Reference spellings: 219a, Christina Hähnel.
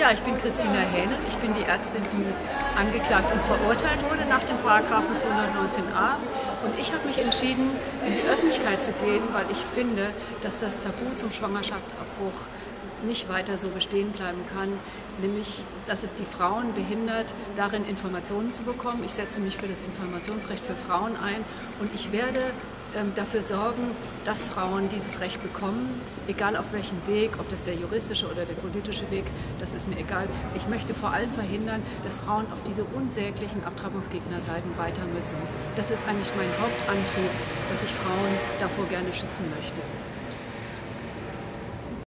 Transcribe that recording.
Ja, ich bin Christina Hähnel. Ich bin die Ärztin, die angeklagt und verurteilt wurde nach dem Paragrafen 219a. Und ich habe mich entschieden, in die Öffentlichkeit zu gehen, weil ich finde, dass das Tabu zum Schwangerschaftsabbruch nicht weiter so bestehen bleiben kann, nämlich, dass es die Frauen behindert, darin Informationen zu bekommen. Ich setze mich für das Informationsrecht für Frauen ein und ich werde dafür sorgen, dass Frauen dieses Recht bekommen, egal auf welchem Weg, ob das der juristische oder der politische Weg, das ist mir egal. Ich möchte vor allem verhindern, dass Frauen auf diese unsäglichen Abtreibungsgegnerseiten weiter müssen. Das ist eigentlich mein Hauptantrieb, dass ich Frauen davor gerne schützen möchte.